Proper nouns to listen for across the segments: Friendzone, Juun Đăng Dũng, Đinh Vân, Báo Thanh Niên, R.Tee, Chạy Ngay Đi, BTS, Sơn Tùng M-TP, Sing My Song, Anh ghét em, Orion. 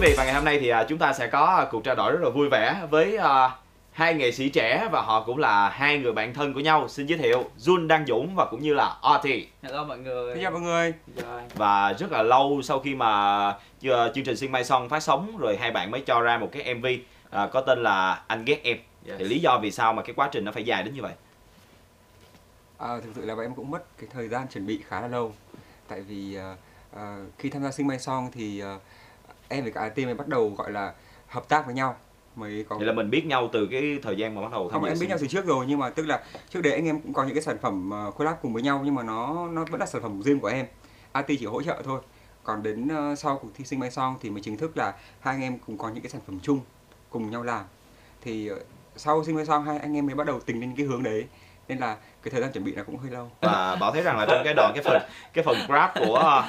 quý vị, và ngày hôm nay thì chúng ta sẽ có cuộc trao đổi rất là vui vẻ với hai nghệ sĩ trẻ, và họ cũng là hai người bạn thân của nhau. Xin giới thiệu Juun Đăng Dũng và cũng như là R.Tee. Hello mọi người. Xin chào mọi người. Và rất là lâu sau khi mà chương trình Sing My Song phát sóng rồi, hai bạn mới cho ra một cái MV có tên là Anh Ghét Em. Thì lý do vì sao mà cái quá trình nó phải dài đến như vậy? Thực sự là bọn em cũng mất cái thời gian chuẩn bị khá là lâu. Tại vì khi tham gia Sing My Song thì em với cả team mới bắt đầu gọi là hợp tác với nhau. Mới có... Thì là mình biết nhau từ cái thời gian mà bắt đầu tham gia. Em biết nhau từ trước rồi, nhưng mà tức là trước đấy anh em cũng có những cái sản phẩm collab cùng với nhau, nhưng mà nó vẫn là sản phẩm riêng của em. R.Tee chỉ hỗ trợ thôi. Còn đến sau cuộc thi Sing My Song thì mới chính thức là hai anh em cũng có những cái sản phẩm chung cùng nhau làm. Thì sau Sing My Song hai anh em mới bắt đầu tính đến cái hướng đấy, nên là cái thời gian chuẩn bị là cũng hơi lâu. Và Bảo thấy rằng là trong cái đoạn cái phần rap của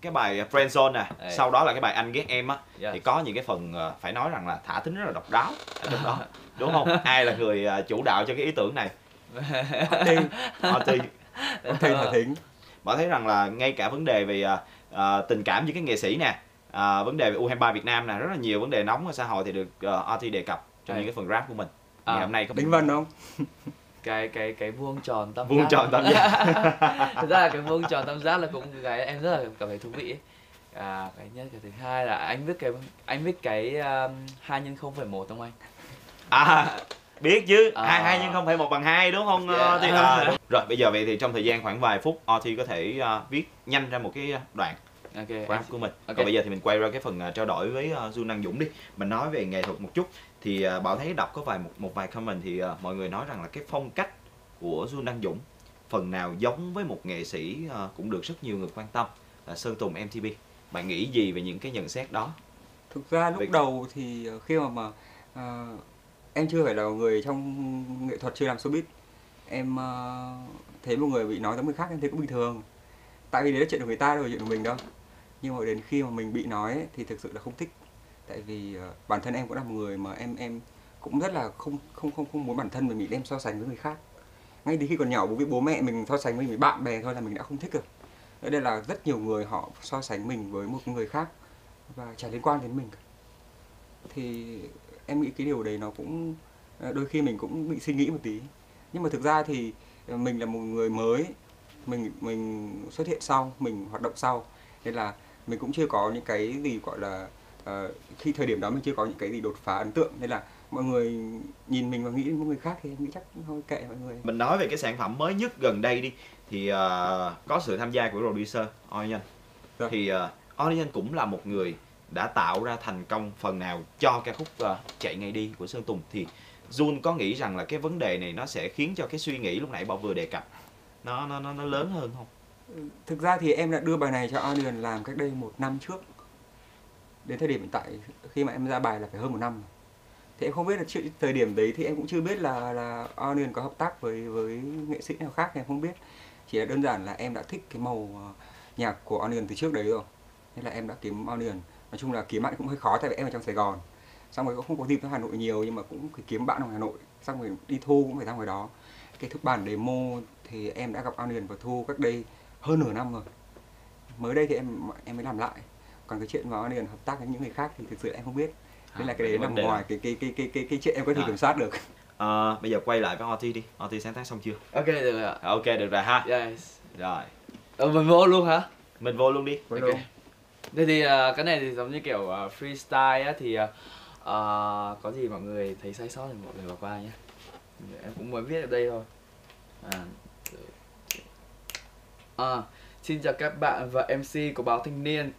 cái bài Friendzone nè, sau đó là cái bài Anh Ghét Em á, thì có những cái phần phải nói rằng là thả thính rất là độc đáo ở trong đó, đúng không? Ai là người chủ đạo cho cái ý tưởng này? R.Tee thả thính. Bảo thấy rằng là ngay cả vấn đề về tình cảm giữa các nghệ sĩ nè, vấn đề về U23 Việt Nam nè, rất là nhiều vấn đề nóng ở xã hội thì được R.Tee đề cập trong những cái phần rap của mình. Ngày hôm nay có Đinh Vân không? Cái vuông tròn tam giác. Vuông tròn tam giác. Thực ra là cái vuông tròn tam giác là cũng cái em rất là cảm thấy thú vị ấy. Cái nhất, cái thứ hai là anh biết cái 2 x 0,1 không anh? Biết chứ, 2 x 0,1 bằng 2 đúng không? Thì rồi bây giờ vậy thì trong thời gian khoảng vài phút R.Tee có thể viết nhanh ra một cái đoạn rap của mình. Còn bây giờ thì mình quay ra cái phần trao đổi với Juun Đăng Dũng đi. Mình nói về nghệ thuật một chút. Thì Bảo thấy đọc có một vài comment thì mọi người nói rằng là cái phong cách của Juun Đăng Dũng phần nào giống với một nghệ sĩ cũng được rất nhiều người quan tâm là Sơn Tùng M-TP. Bạn nghĩ gì về những cái nhận xét đó? Thực ra lúc đầu thì khi mà em chưa phải là người trong nghệ thuật, chưa làm showbiz, em thấy một người bị nói giống người khác em thấy cũng bình thường. Tại vì đấy là chuyện của người ta, đâu phải chuyện của mình đâu. Nhưng mà đến khi mà mình bị nói ấy, thì thực sự là không thích. Tại vì bản thân em cũng là một người mà em cũng rất là không muốn bản thân mình bị đem so sánh với người khác. Ngay từ khi còn nhỏ, bố mẹ mình so sánh với bạn bè thôi là mình đã không thích rồi. Đây là rất nhiều người họ so sánh mình với một người khác và chả liên quan đến mình. Thì em nghĩ cái điều đấy nó cũng đôi khi mình cũng bị suy nghĩ một tí. Nhưng mà thực ra thì mình là một người mới, mình xuất hiện sau, mình hoạt động sau, nên là mình cũng chưa có những cái gì gọi là khi thời điểm đó mình chưa có những cái gì đột phá ấn tượng, nên là mọi người nhìn mình và nghĩ đến một người khác thì em nghĩ chắc thôi kệ mọi người. Mình nói về cái sản phẩm mới nhất gần đây đi, thì có sự tham gia của producer Orion. Thì Orion cũng là một người đã tạo ra thành công phần nào cho ca khúc Chạy Ngay Đi của Sơn Tùng. Thì Juun có nghĩ rằng là cái vấn đề này nó sẽ khiến cho cái suy nghĩ lúc nãy Bảo vừa đề cập nó lớn hơn không? Thực ra thì em đã đưa bài này cho Orion làm cách đây 1 năm trước. Đến thời điểm hiện tại khi mà em ra bài là phải hơn 1 năm. Thì em không biết là thời điểm đấy thì em cũng chưa biết là Orion có hợp tác với nghệ sĩ nào khác, em không biết. Chỉ là đơn giản là em đã thích cái màu nhạc của Orion từ trước đấy rồi, nên là em đã kiếm Orion. Nói chung là kiếm bạn cũng hơi khó, tại vì em ở trong Sài Gòn, xong rồi cũng không có dịp tới Hà Nội nhiều, nhưng mà cũng phải kiếm bạn ở Hà Nội, xong rồi đi thu cũng phải ra ngoài đó. Cái thức bản demo thì em đã gặp Orion và thu cách đây hơn nửa năm rồi. Mới đây thì em mới làm lại. Còn cái chuyện mà Orion hợp tác với những người khác thì thực sự em không biết. Nên là cái đấy nằm ngoài cái chuyện em có thể kiểm soát được. Bây giờ quay lại với R.Tee đi. R.Tee sáng tác xong chưa? Ok được rồi ạ. Ok được rồi ha. Yes. Rồi. Mình vô luôn hả? Mình vô luôn đi. Vô luôn. Thế thì cái này thì giống như kiểu freestyle á, thì có gì mọi người thấy sai sót thì mọi người bỏ qua nhé. Em cũng mới viết ở đây thôi. Xin chào các bạn và MC của Báo Thanh Niên.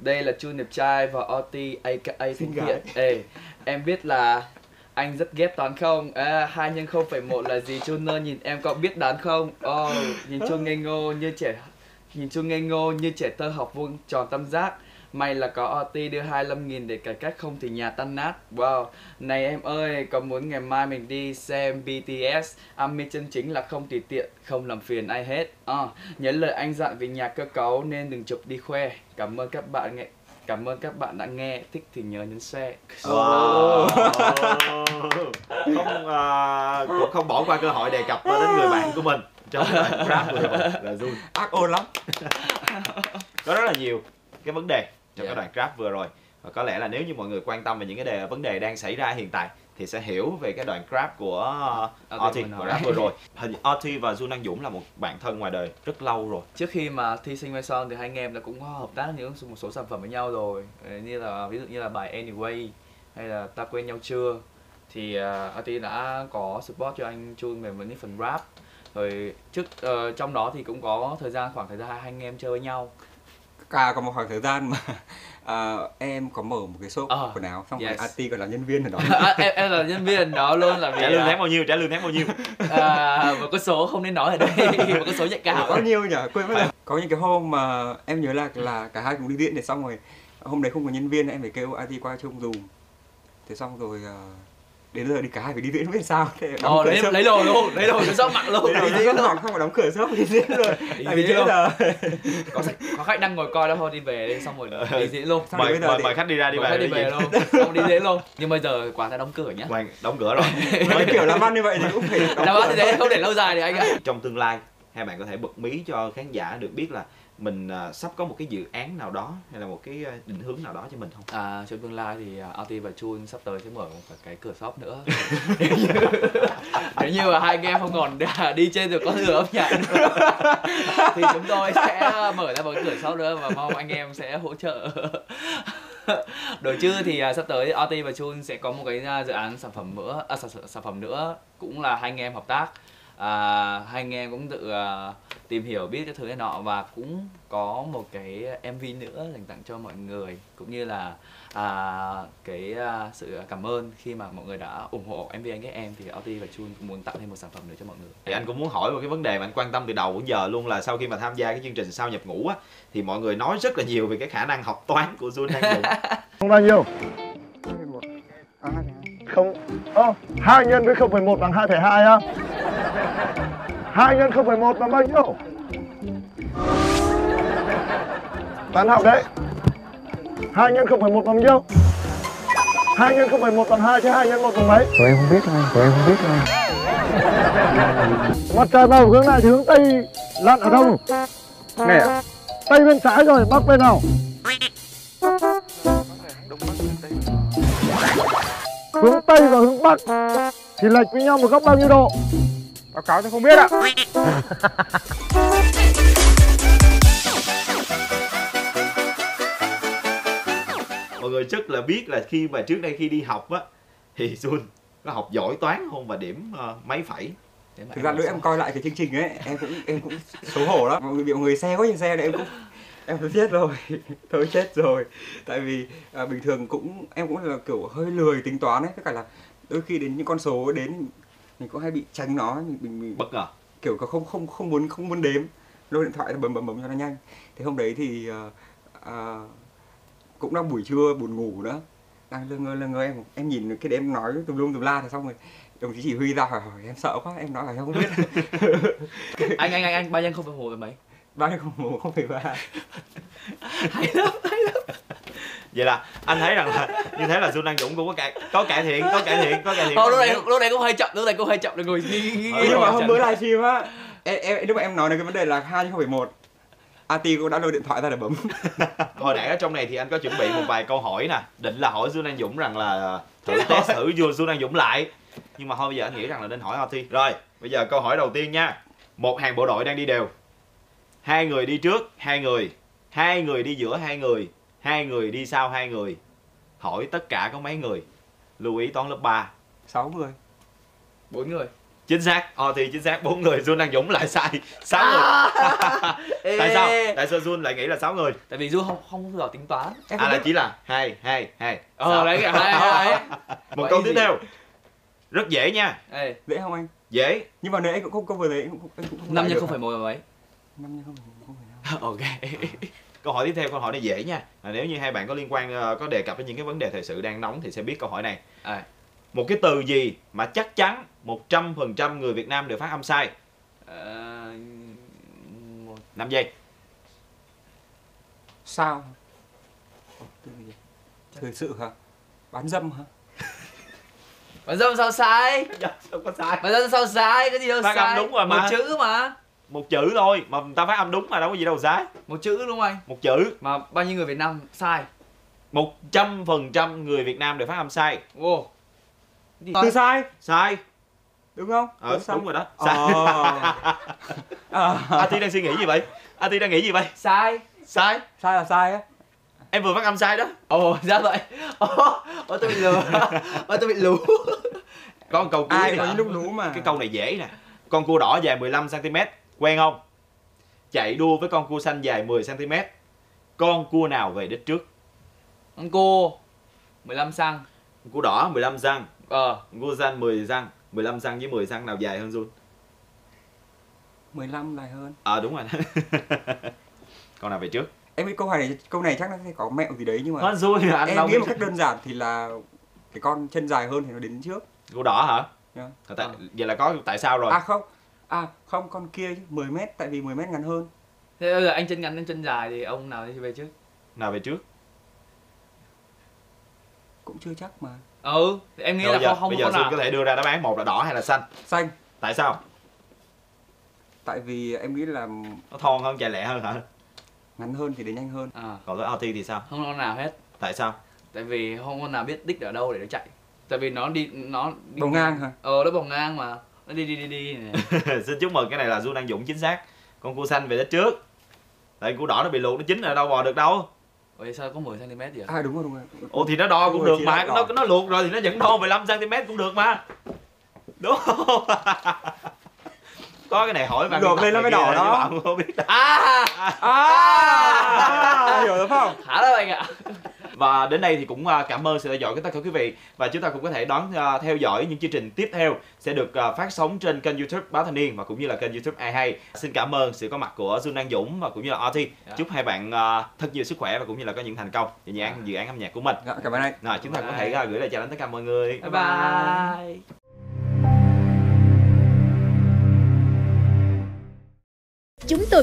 Đây là Chu Điệp Trai và R.Tee aka Thiên Thiện. Em biết là anh rất ghét toán không? 2 x 0,1 là gì? Chu nơ nhìn em có biết đoán không? Nhìn Chu ngây ngô như trẻ thơ học vuông tròn tam giác. May là có R.Tee đưa 25.000 để cải cách, không thì nhà tan nát. Wow. Này em ơi, có muốn ngày mai mình đi xem BTS? Ami chân chính là không tùy tiện, không làm phiền ai hết. Nhớ lời anh dặn về nhà cơ cấu nên đừng chụp đi khoe. Cảm ơn các bạn đã nghe. Thích thì nhớ nhấn share. Wow. Cũng không bỏ qua cơ hội đề cập đến người bạn của mình trong đoạn rap của mình là Juun. Ác ôn lắm. Có rất là nhiều cái vấn đề trong cái đoạn rap vừa rồi Và có lẽ là nếu như mọi người quan tâm về những cái vấn đề đang xảy ra hiện tại thì sẽ hiểu về cái đoạn rap của R.Tee vừa rồi. R.Tee và Juun Đăng Dũng là một bạn thân ngoài đời rất lâu rồi. Trước khi mà thi Sing My Song thì hai anh em đã cũng hợp tác những một số sản phẩm với nhau rồi, như là ví dụ như là bài Anyway hay là Ta Quên Nhau Chưa, thì R.Tee đã có support cho anh Juun về những phần rap. Rồi trước trong đó thì cũng có khoảng thời gian hai anh em chơi với nhau. Có một khoảng thời gian mà em có mở một cái shop quần áo, xong rồi R.Tee còn là nhân viên ở đó. Em là nhân viên đó luôn, là vì trả lương tháng bao nhiêu, trả lương tháng bao nhiêu. Một con số không nên nói ở đây, một con số nhạy cảm. Bao nhiêu nhỉ, quên mất rồi. Có những cái hôm mà em nhớ là cả hai cùng đi diễn, để xong rồi hôm đấy không có nhân viên, em phải kêu R.Tee qua trông dùm. Thế xong rồi đến giờ thì cả hai phải đi diễn biết sao. Lấy đồ luôn, lấy đồ cho shop mặc luôn. Đi diễn mặc không phải đóng cửa shop đi diễn rồi. Tại vì chưa giờ có khách đang ngồi coi đó, thôi đi về đi, xong rồi đi diễn luôn. Mời khách đi ra đi về. Đi về luôn, xong đi diễn luôn. Nhưng bây giờ quán đã đóng cửa nhá. Đóng cửa rồi. Nói kiểu làm ăn như vậy thì cũng phải làm ăn như thế, không để lâu dài thì anh ạ. Trong tương lai hai bạn có thể bật mí cho khán giả được biết là mình sắp có một cái dự án nào đó hay là một cái định hướng nào đó cho mình không? Trong tương lai thì R.Tee và Juun sắp tới sẽ mở một cái cửa shop nữa. Nếu như mà hai anh em không còn đi trên được có thừa âm nhạc thì chúng tôi sẽ mở ra một cái cửa shop nữa và mong anh em sẽ hỗ trợ. Đổi chứ thì sắp tới R.Tee và Juun sẽ có một cái dự án sản phẩm nữa, cũng là hai anh em hợp tác. Hai anh em cũng tự tìm hiểu biết cái thứ này nọ, và cũng có một cái MV nữa dành tặng cho mọi người, cũng như là sự cảm ơn khi mà mọi người đã ủng hộ MV Anh Ghét Em, thì R.Tee và Juun cũng muốn tặng thêm một sản phẩm nữa cho mọi người. Thì anh cũng muốn hỏi một cái vấn đề mà anh quan tâm từ đầu đến giờ luôn, là sau khi mà tham gia cái chương trình Sao Nhập Ngũ á, thì mọi người nói rất là nhiều về cái khả năng học toán của Juun Đăng Dũng. Không bao nhiêu? 2 nhân với 0,1 bằng 2,2 á. 2 nhân 0,1 bằng bao nhiêu? Toán học đấy. 2 nhân 0,1 bằng nhiêu? 2 nhân 0,1 bằng 2 chứ 2 nhân 1 bằng mấy? Tụi em không biết thôi, Mặt trời màu hướng này thì hướng Tây lặn ở đâu? Nè, Tây bên trái rồi, Bắc bên nào? Hướng Tây và hướng Bắc thì lệch với nhau một góc bao nhiêu độ? Báo cáo tôi không biết ạ. Mọi người chắc là biết là khi mà trước đây khi đi học á, thì Juun có học giỏi toán không, và điểm mấy phẩy? Thực ra lúc em coi lại cái chương trình ấy, em cũng xấu hổ lắm. Mọi người xe quá nhiều xe đấy, em chết rồi. Thôi chết rồi. Tại vì bình thường em cũng là kiểu hơi lười tính toán ấy, tất cả là đôi khi đến những con số đến mình cũng hay bị tránh nó, mình bất ngờ, kiểu có không muốn đếm, lôi điện thoại bấm cho nó nhanh. Thế hôm đấy thì cũng đang buổi trưa buồn ngủ nữa, đang lơ ngơ em nhìn cái đấy, em nói tùm lum tùm la, thì xong rồi đồng chí chỉ huy ra hỏi em sợ quá, em nói là em không biết. anh 3 nhân 0,1 mấy? 3 nhân 0,1 không phải 3. Hay lắm. Vậy là anh thấy rằng là như thế là Juun Đăng Dũng cũng có cải thiện. Lúc này cũng hơi chậm, để ngồi nghĩ. Nhưng mà hôm bữa livestream á, lúc mà em nói đến cái vấn đề là 2 chứ không phải 1, R.Tee cũng đã lôi điện thoại ra để bấm. Hồi nãy ở trong này thì anh có chuẩn bị một vài câu hỏi nè, định là hỏi Juun Đăng Dũng rằng là thử Juun Đăng Dũng lại, nhưng mà thôi bây giờ anh nghĩ rằng là nên hỏi R.Tee rồi. Bây giờ câu hỏi đầu tiên nha. Một hàng bộ đội đang đi đều, 2 người đi trước 2 người, 2 người đi giữa 2 người, 2 người đi sau 2 người, hỏi tất cả có mấy người? Lưu ý toán lớp 3. 6 người. 4 người. Chính xác. Thì chính xác 4 người. Juun Đăng Dũng lại sai, 6 người. Tại sao Juun lại nghĩ là 6 người? Tại vì Juun không giỏi tính toán. Là chỉ là 2 2 2. Đấy, 2 2. Một câu tiếp theo rất dễ nha. Dễ không anh? Dễ, nhưng mà nếu anh cũng không vừa đấy, 5 nhân 0,1 là mấy? 5 nhân 0,1. Ok. Câu hỏi tiếp theo, câu hỏi này dễ nha. Nếu như hai bạn có liên quan, có đề cập đến những cái vấn đề thời sự đang nóng thì sẽ biết câu hỏi này. Một cái từ gì mà chắc chắn 100% người Việt Nam đều phát âm sai? 5 giây. Sao? Thời sự hả? Bán dâm hả? Bán dâm sao sai? Không có sai. Bán dâm sao sai? Cái gì đâu sai? Phát âm đúng rồi mà. Một chữ mà. Một chữ thôi mà người ta phát âm đúng mà, đâu có gì đâu sai. Một chữ đúng không anh? Một chữ mà bao nhiêu người Việt Nam sai? 100% người Việt Nam đều phát âm sai. Wow. Từ sai. Sai. Đúng không? Sai. Đúng rồi đó. Sai. R.Tee đang suy nghĩ gì vậy? R.Tee đang nghĩ gì vậy? Sai. Sai. Sai là sai á. Em vừa phát âm sai đó. Ồ, ra vậy. Ồ, tôi bị lừa. Ồ, tôi bị lú. Có một câu cuối. Ai mà lúc lú mà. Cái câu này dễ nè. Con cua đỏ dài 15cm, quen không? Chạy đua với con cua xanh dài 10cm. Con cua nào về đích trước? Con cua 15 xăng. Con cua đỏ 15 xăng. Con cua xanh 10 xăng. 15 xăng với 10 xăng nào dài hơn Juun? 15 dài hơn. Đúng rồi. Con nào về trước? Em nghĩ câu này chắc nó sẽ có mẹo gì đấy nhưng mà rồi, anh em nghĩ một cách đơn giản thì là cái con chân dài hơn thì nó đến trước. Cua đỏ hả? Yeah. Vậy là có tại sao rồi? Không, con kia 10m tại vì 10m ngắn hơn. Thế bây giờ anh chân ngắn anh chân dài thì ông nào về trước? Nào về trước? Cũng chưa chắc mà. Thì em nghĩ rồi là giờ, không có nào. Bây giờ có thể đưa ra đáp án một là đỏ hay là xanh. Xanh. Tại sao? Tại vì em nghĩ là nó thon hơn, chạy lẹ hơn hả? Ngắn hơn thì đến nhanh hơn. Còn với R.Tee thì sao? Không con nào hết. Tại sao? Tại vì không con nào biết đích ở đâu để nó chạy. Tại vì nó đi bồng ngang hả? Nó bồng ngang mà. Nó đi Xin chúc mừng, cái này là Juun Đăng Dũng chính xác. Con cua xanh về đích trước. Tại cua đỏ nó bị luộc, nó chín ở đâu bò được đâu. Ủa sao có 10cm vậy? Đúng rồi. Ồ thì nó đo cũng được mà, nó luộc rồi thì nó vẫn đo 15cm cũng được mà. Đúng không? Có cái này hỏi bạn luộc lên nó mới đỏ đó. Bạn không biết. Hiểu được không? Hả đó bạn ạ. Và đến đây thì cũng cảm ơn sự theo dõi của tất cả quý vị. Và chúng ta cũng có thể đón theo dõi những chương trình tiếp theo sẽ được phát sóng trên kênh YouTube Báo Thanh Niên và cũng như là kênh YouTube Ai Hay. Xin cảm ơn sự có mặt của Juun Đăng Dũng và cũng như là R.Tee. Chúc hai bạn thật nhiều sức khỏe và cũng như là có những thành công về dự án âm nhạc của mình. Cảm ơn anh. Rồi, chúng ta có thể gửi lời chào đến tất cả mọi người. Bye bye. Chúng tôi